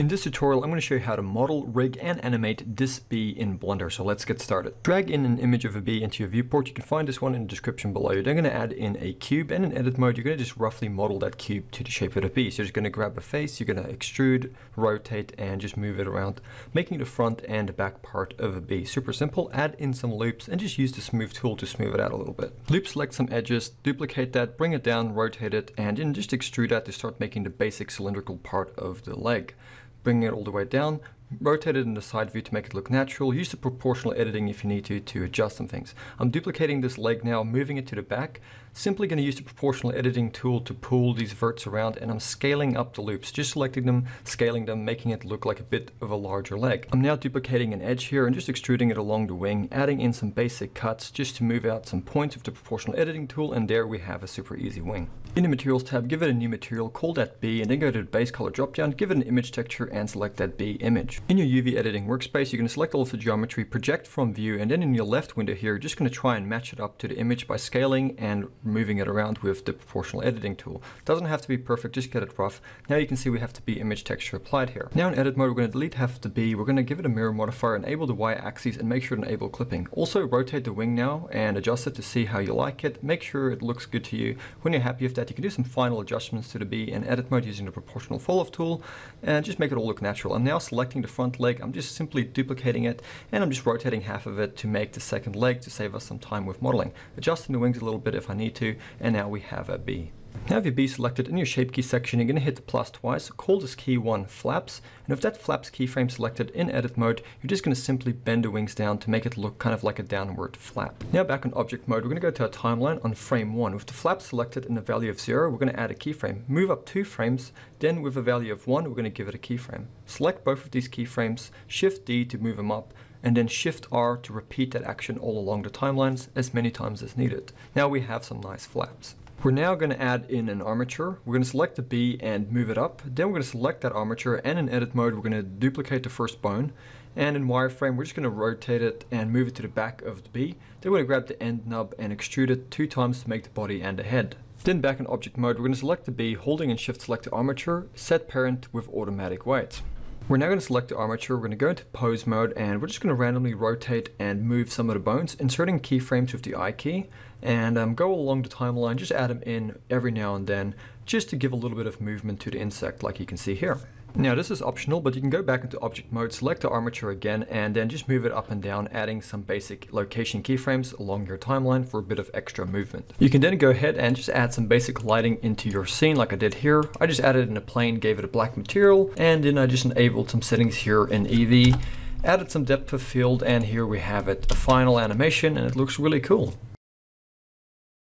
In this tutorial, I'm going to show you how to model, rig, and animate this bee in Blender. So let's get started. Drag in an image of a bee into your viewport. You can find this one in the description below. You're then going to add in a cube, and in edit mode, you're going to just roughly model that cube to the shape of the bee. So you're just going to grab a face, you're going to extrude, rotate, and just move it around, making the front and the back part of a bee. Super simple. Add in some loops and just use the smooth tool to smooth it out a little bit. Loop select some edges, duplicate that, bring it down, rotate it, and then just extrude that to start making the basic cylindrical part of the leg. Bringing it all the way down, rotate it in the side view to make it look natural. Use the proportional editing if you need to adjust some things. I'm duplicating this leg now, moving it to the back. Simply going to use the proportional editing tool to pull these verts around, and I'm scaling up the loops, just selecting them, scaling them, making it look like a bit of a larger leg. I'm now duplicating an edge here and just extruding it along the wing, adding in some basic cuts just to move out some points with the proportional editing tool, and there we have a super easy wing. In the materials tab, give it a new material, call that bee, and then go to the base color dropdown, give it an image texture, and select that bee image. In your UV editing workspace, you're going to select all of the geometry, project from view, and then in your left window here, you're just going to try and match it up to the image by scaling and moving it around with the proportional editing tool. Doesn't have to be perfect, just get it rough. Now you can see we have the bee image texture applied here. Now in edit mode, we're going to delete half the bee, we're going to give it a mirror modifier, enable the y-axis, and make sure to enable clipping. Also rotate the wing now and adjust it to see how you like it. Make sure it looks good to you. When you're happy with that, you can do some final adjustments to the bee in edit mode using the proportional fall-off tool and just make it all look natural. I'm now selecting the front leg, I'm just simply duplicating it, and I'm just rotating half of it to make the second leg to save us some time with modeling. Adjusting the wings a little bit if I need to, and now we have a bee. Now have your bee selected in your shape key section, you're going to hit the plus twice, call this key one flaps, and with that flaps keyframe selected in edit mode, you're just going to simply bend the wings down to make it look kind of like a downward flap. Now back on object mode, we're going to go to our timeline on frame one. With the flap selected in a value of 0, we're going to add a keyframe. Move up 2 frames, then with a value of 1, we're going to give it a keyframe. Select both of these keyframes, Shift D to move them up, and then Shift R to repeat that action all along the timelines as many times as needed. Now we have some nice flaps. We're now going to add in an armature. We're going to select the bee and move it up. Then we're going to select that armature, and in edit mode, we're going to duplicate the first bone. And in wireframe, we're just going to rotate it and move it to the back of the bee. Then we're going to grab the end nub and extrude it 2 times to make the body and the head. Then back in object mode, we're going to select the bee, holding and shift select the armature, set parent with automatic weight. We're now going to select the armature, we're going to go into pose mode, and we're just going to randomly rotate and move some of the bones, inserting keyframes with the I key, and go along the timeline, just add them in every now and then, just to give a little bit of movement to the insect, like you can see here. Now this is optional, but you can go back into object mode, select the armature again, and then just move it up and down, adding some basic location keyframes along your timeline for a bit of extra movement. You can then go ahead and just add some basic lighting into your scene like I did here. I just added in a plane, gave it a black material, and then I just enabled some settings here in Eevee, added some depth of field, and here we have it, a final animation, and it looks really cool.